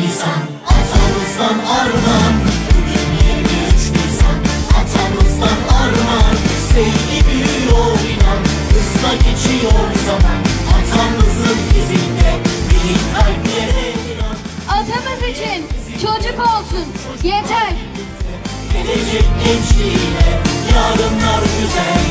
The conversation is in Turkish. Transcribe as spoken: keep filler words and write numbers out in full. Nisan atamızdan armağan. Bugün yirmi üç Nisan atamızdan armağan. Sevgi büyüyor inan, hızla geçiyor zaman. Atamızın izinde bir kalplere inan. Atamız için çocuk olsun yeter. Gelecek gençliğine yarınlar güzel.